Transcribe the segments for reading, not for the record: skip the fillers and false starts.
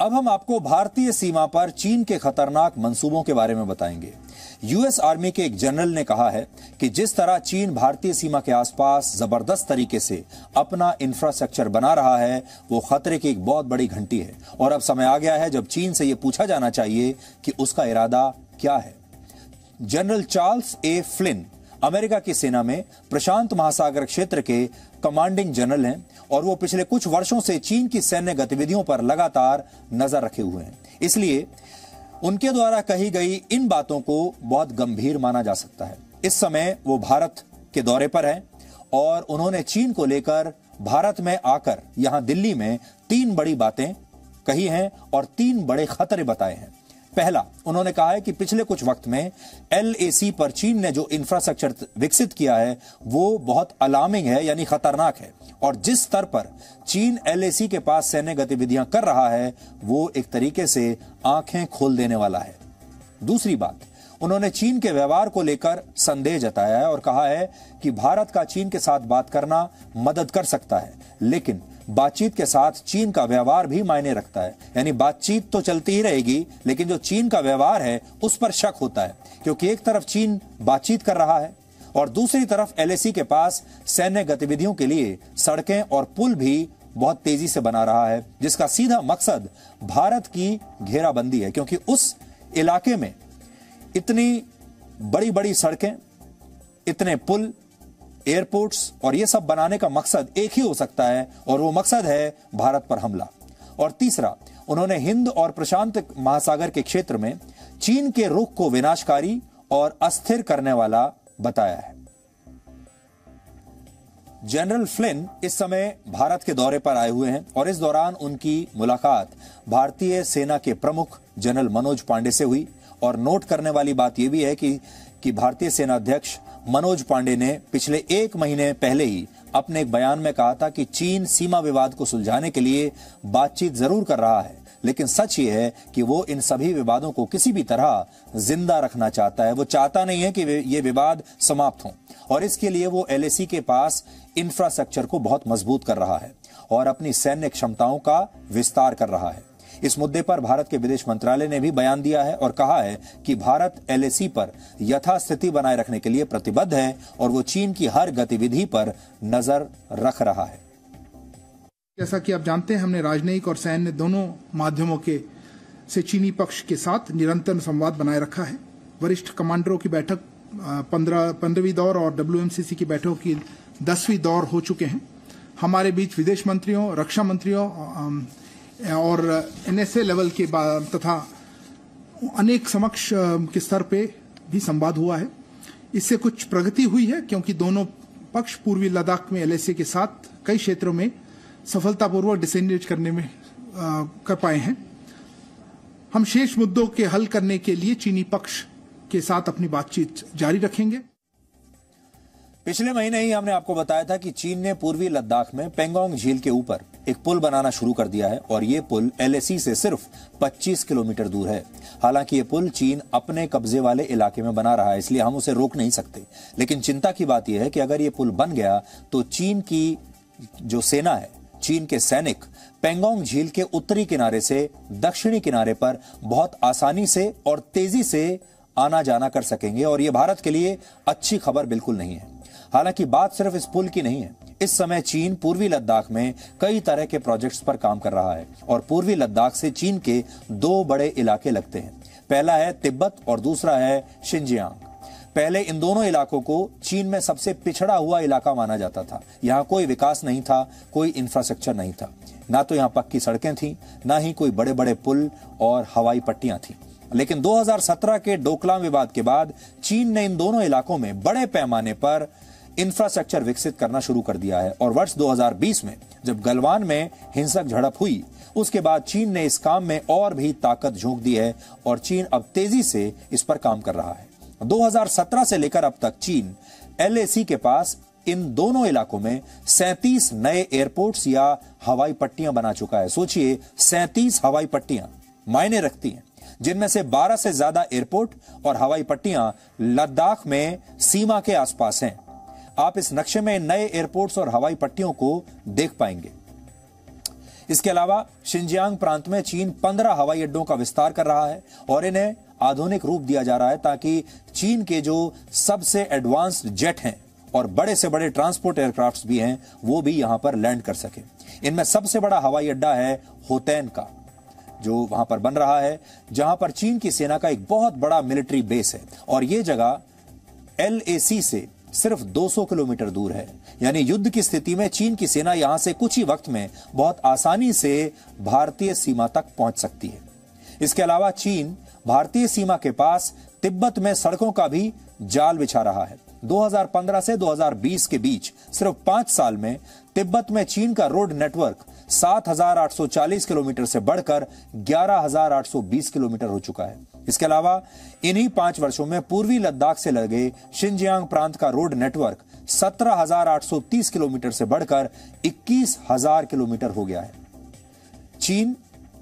अब हम आपको भारतीय सीमा पर चीन के खतरनाक मंसूबों के बारे में बताएंगे। यूएस आर्मी के एक जनरल ने कहा है कि जिस तरह चीन भारतीय सीमा के आसपास जबरदस्त तरीके से अपना इंफ्रास्ट्रक्चर बना रहा है वो खतरे की एक बहुत बड़ी घंटी है, और अब समय आ गया है जब चीन से ये पूछा जाना चाहिए कि उसका इरादा क्या है। General Charles A Flynn America की सेना में प्रशांत महासागर क्षेत्र के कमांडिंग जनरल हैं और वो पिछले कुछ वर्षों से चीन की सैन्य गतिविधियों पर लगातार नजर रखे हुए हैं, इसलिए उनके द्वारा कही गई इन बातों को बहुत गंभीर माना जा सकता है। इस समय वो भारत के दौरे पर हैं और उन्होंने चीन को लेकर भारत में आकर यहां दिल्ली में 3 बड़ी बातें कही हैं और 3 बड़े खतरे बताए हैं। पहला, उन्होंने कहा है कि पिछले कुछ वक्त में LAC पर चीन ने जो इंफ्रास्ट्रक्चर विकसित किया है वो बहुत अलार्मिंग है, यानी खतरनाक है, और जिस स्तर पर चीन LAC के पास सैन्य गतिविधियां कर रहा है वो एक तरीके से आंखें खोल देने वाला है। दूसरी बात, उन्होंने चीन के व्यवहार को लेकर संदेह जताया है और कहा है कि भारत का चीन के साथ बात करना मदद कर सकता है, लेकिन बातचीत के साथ चीन का व्यवहार भी मायने रखता है, यानी बातचीत तो चलती ही रहेगी लेकिन जो चीन का व्यवहार है उस पर शक होता है, क्योंकि एक तरफ चीन बातचीत कर रहा है और दूसरी तरफ LAC के पास सैन्य गतिविधियों के लिए सड़कें और पुल भी बहुत तेजी से बना रहा है, जिसका सीधा मकसद भारत की घेराबंदी है, क्योंकि उस इलाके में इतनी बड़ी बड़ी सड़कें, इतने पुल, एयरपोर्ट्स और ये सब बनाने का मकसद एक ही हो सकता है और वो मकसद है भारत पर हमला। और तीसरा, उन्होंने हिंद और प्रशांत महासागर के क्षेत्र में चीन के रुख को विनाशकारी और अस्थिर करने वाला बताया है। जनरल फ्लिन इस समय भारत के दौरे पर आए हुए हैं और इस दौरान उनकी मुलाकात भारतीय सेना के प्रमुख जनरल मनोज पांडे से हुई, और नोट करने वाली बात यह भी है कि भारतीय सेना अध्यक्ष मनोज पांडे ने पिछले 1 महीने पहले ही अपने एक बयान में कहा था कि चीन सीमा विवाद को सुलझाने के लिए बातचीत जरूर कर रहा है, लेकिन सच ये है कि वो इन सभी विवादों को किसी भी तरह जिंदा रखना चाहता है। वो चाहता नहीं है कि ये विवाद समाप्त हों, और इसके लिए वो LAC के पास इंफ्रास्ट्रक्चर को बहुत मजबूत कर रहा है और अपनी सैन्य क्षमताओं का विस्तार कर रहा है। इस मुद्दे पर भारत के विदेश मंत्रालय ने भी बयान दिया है और कहा है कि भारत LAC पर यथास्थिति बनाए रखने के लिए प्रतिबद्ध है और वो चीन की हर गतिविधि पर नजर रख रहा है। जैसा कि आप जानते हैं, हमने राजनयिक और सैन्य दोनों माध्यमों के से चीनी पक्ष के साथ निरंतर संवाद बनाए रखा है। वरिष्ठ कमांडरों की बैठक 15वीं दौर और WMCC की बैठकों की 10वीं दौर हो चुके हैं। हमारे बीच विदेश मंत्रियों, रक्षा मंत्रियों और NSA लेवल के तथा अनेक समक्ष के स्तर पे भी संवाद हुआ है। इससे कुछ प्रगति हुई है क्योंकि दोनों पक्ष पूर्वी लद्दाख में LSA के साथ कई क्षेत्रों में सफलतापूर्वक डिसएंगेज करने में कर पाए हैं। हम शेष मुद्दों के हल करने के लिए चीनी पक्ष के साथ अपनी बातचीत जारी रखेंगे। पिछले महीने ही हमने आपको बताया था कि चीन ने पूर्वी लद्दाख में पेंगोंग झील के ऊपर एक पुल बनाना शुरू कर दिया है और ये पुल LAC से सिर्फ 25 किलोमीटर दूर है। हालांकि ये पुल चीन अपने कब्जे वाले इलाके में बना रहा है, इसलिए हम उसे रोक नहीं सकते, लेकिन चिंता की बात यह है कि अगर ये पुल बन गया तो चीन की जो सेना है, चीन के सैनिक पेंगोंग झील के उत्तरी किनारे से दक्षिणी किनारे पर बहुत आसानी से और तेजी से आना जाना कर सकेंगे, और ये भारत के लिए अच्छी खबर बिल्कुल नहीं है। हालांकि बात सिर्फ इस पुल की नहीं है। इस समय चीन पूर्वी लद्दाख में कई तरह के प्रोजेक्ट्स पर काम कर रहा है और पूर्वी लद्दाख से चीन के 2 बड़े इलाके लगते हैं। पहला है तिब्बत और दूसरा है शिनजियांग। पहले इन दोनों इलाकों को चीन में सबसे पिछड़ा हुआ इलाका माना जाता था। यहाँ कोई विकास नहीं था, कोई इंफ्रास्ट्रक्चर नहीं था, ना तो यहाँ पक्की सड़कें थीं, ना ही कोई बड़े बड़े पुल और हवाई पट्टियां थीं। लेकिन 2017 के डोकलाम विवाद के बाद चीन ने इन दोनों इलाकों में बड़े पैमाने पर इंफ्रास्ट्रक्चर विकसित करना शुरू कर दिया है, और वर्ष 2020 में जब गलवान में हिंसक झड़प हुई उसके बाद चीन ने इस काम में और भी ताकत झोंक दी है और चीन अब तेजी से इस पर काम कर रहा है। 2017 से लेकर अब तक चीन LAC के पास इन दोनों इलाकों में 37 नए एयरपोर्ट्स या हवाई पट्टियां बना चुका है। सोचिए, 37 हवाई पट्टियां मायने रखती हैं, जिनमें से 12 से ज्यादा एयरपोर्ट और हवाई पट्टियां लद्दाख में सीमा के आसपास हैं। आप इस नक्शे में नए एयरपोर्ट्स और हवाई पट्टियों को देख पाएंगे। इसके अलावा शिनजियांग प्रांत में चीन 15 हवाई अड्डों का विस्तार कर रहा है और इन्हें आधुनिक रूप दिया जा रहा है ताकि चीन के जो सबसे एडवांस्ड जेट हैं और बड़े से बड़े ट्रांसपोर्ट एयरक्राफ्ट्स भी हैं वो भी यहां पर लैंड कर सके। इनमें सबसे बड़ा हवाई अड्डा है होतैन का जो वहां पर बन रहा है, जहां पर चीन की सेना का एक बहुत बड़ा मिलिट्री बेस है और ये जगह LAC से सिर्फ 200 किलोमीटर दूर है। यानी युद्ध की स्थिति में चीन की सेना यहां से कुछ ही वक्त में बहुत आसानी से भारतीय सीमा तक पहुंच सकती है। इसके अलावा चीन भारतीय सीमा के पास तिब्बत में सड़कों का भी जाल बिछा रहा है। 2015 से 2020 के बीच सिर्फ 5 साल में तिब्बत में चीन का रोड नेटवर्क 7,840 किलोमीटर से बढ़कर 11,820 किलोमीटर हो चुका है। इसके अलावा इन्हीं 5 वर्षों में पूर्वी लद्दाख से लगे शिनजियांग प्रांत का रोड नेटवर्क 17,830 किलोमीटर से बढ़कर 21,000 किलोमीटर हो गया है। चीन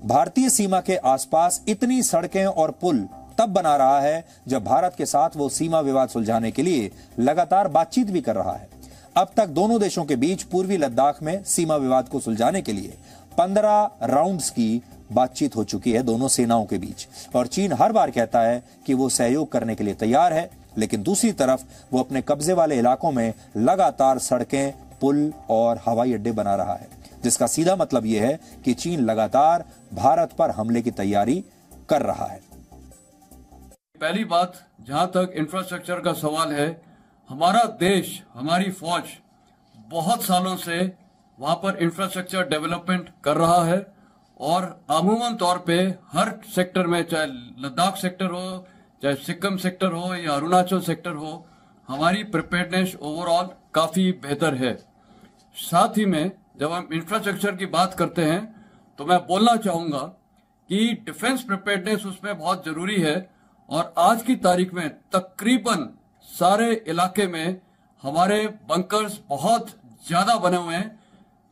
भारतीय सीमा के आसपास इतनी सड़कें और पुल तब बना रहा है जब भारत के साथ वो सीमा विवाद सुलझाने के लिए लगातार बातचीत भी कर रहा है। अब तक दोनों देशों के बीच पूर्वी लद्दाख में सीमा विवाद को सुलझाने के लिए 15 राउंड्स की बातचीत हो चुकी है दोनों सेनाओं के बीच और चीन हर बार कहता है कि वो सहयोग करने के लिए तैयार है, लेकिन दूसरी तरफ वो अपने कब्जे वाले इलाकों में लगातार सड़कें, पुल और हवाई अड्डे बना रहा है, जिसका सीधा मतलब यह है कि चीन लगातार भारत पर हमले की तैयारी कर रहा है। पहली बात, जहां तक इंफ्रास्ट्रक्चर का सवाल है, हमारा देश, हमारी फौज बहुत सालों से वहां पर इंफ्रास्ट्रक्चर डेवलपमेंट कर रहा है और अमूमन तौर पे हर सेक्टर में, चाहे लद्दाख सेक्टर हो, चाहे सिक्किम सेक्टर हो या अरुणाचल सेक्टर हो, हमारी प्रिपेयर्डनेस ओवरऑल काफी बेहतर है। साथ ही में जब हम इंफ्रास्ट्रक्चर की बात करते हैं तो मैं बोलना चाहूंगा कि डिफेंस प्रिपेयर्डनेस उसमें बहुत जरूरी है और आज की तारीख में तकरीबन सारे इलाके में हमारे बंकर्स बहुत ज्यादा बने हुए हैं।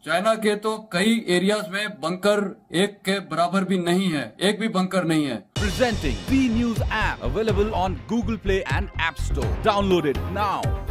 चाइना के तो कई एरियाज में बंकर एक के बराबर भी नहीं है, एक भी बंकर नहीं है। Presenting V news app available on Google Play and App Store. Download it now.